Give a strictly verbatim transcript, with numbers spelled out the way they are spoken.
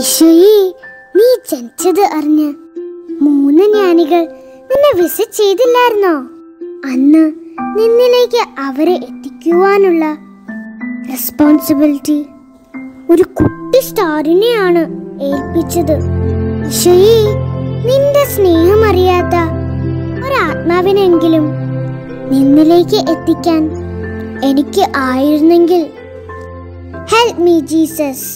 ഈശോയെ, നീ ജനിച്ചത് അറിഞ്ഞ് മൂന്ന് ജ്ഞാനികൾ നിന്നെ വിസിറ്റ് ചെയ്തില്ലായിരുന്നോ? അന്ന് നിന്നിലേക്ക് അവരെ എത്തിക്കുവാനുള്ള റെസ്പോൺസിബിലിറ്റി ഒരു കുട്ടി സ്റ്റാറിനെയാണ് ഏൽപ്പിച്ചത്. ഈശോയെ, നിന്റെ സ്നേഹം അറിയാത്ത ഒരാത്മാവിനെങ്കിലും നിന്നിലേക്ക് എത്തിക്കാൻ എനിക്ക് ആയിരുന്നെങ്കിൽ, ഹെൽപ് മീ ജീസസ്.